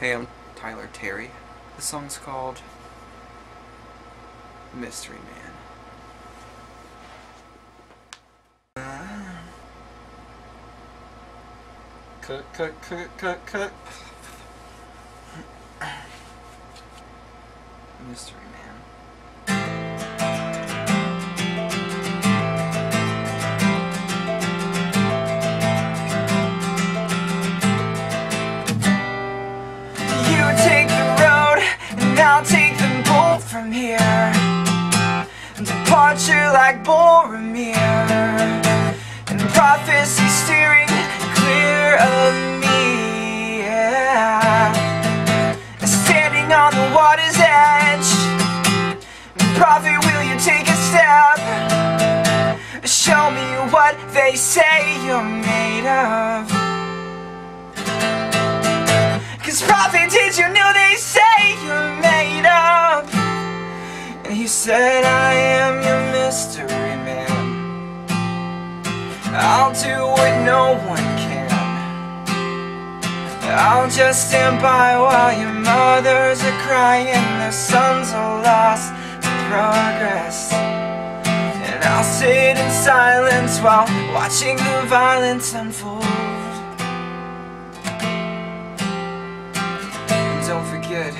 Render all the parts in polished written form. Hey, I'm Tyler Terry. The song's called Mystery Man. Cut. Mystery Man. I'll take them both from here, departure like Boromir, and prophecy steering clear of me, yeah. Standing on the water's edge, prophet, will you take a step? Show me what they say you're made of. 'Cause prophet, did you know they say you're made up? And he said, I am your mystery man. I'll do what no one can. I'll just stand by while your mothers are crying, their sons are lost to progress. And I'll sit in silence while watching the violence unfold. Don't forget,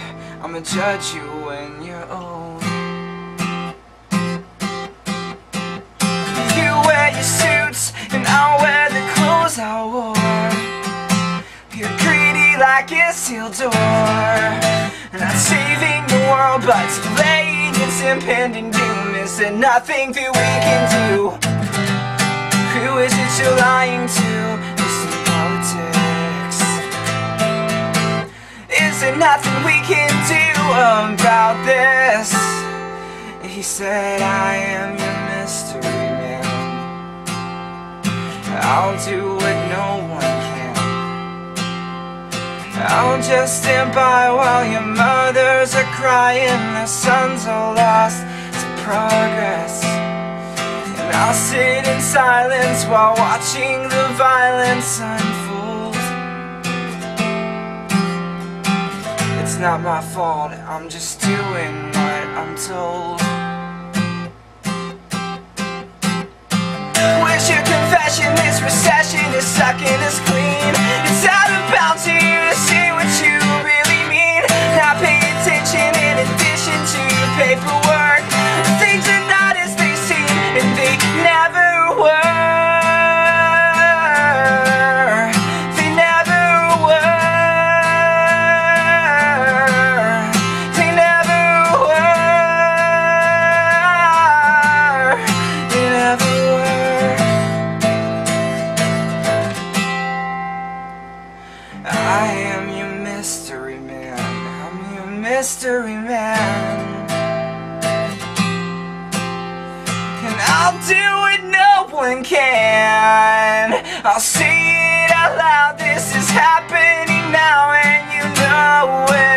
I'ma judge you when you're old. You wear your suits, and I'll wear the clothes I wore. You're greedy like Isildur, and I'm saving the world, but too late, it's impending doom. Is there nothing that we can do? Who is it you're lying to? Is there nothing we can do about this? He said, I am your mystery man. I'll do what no one can. I'll just stand by while your mothers are crying, their sons are lost to progress. And I'll sit in silence while watching the violence unfold. It's not my fault, I'm just doing what I'm told. Where's your confession? This recession is sucking us clean. It's out of bounds to you to say what you really mean. Not paying attention in addition to your paperwork. Things are not as they seem, and they never were. I am your mystery man, I'm your mystery man. And I'll do what no one can. I'll say it out loud, this is happening now and you know it.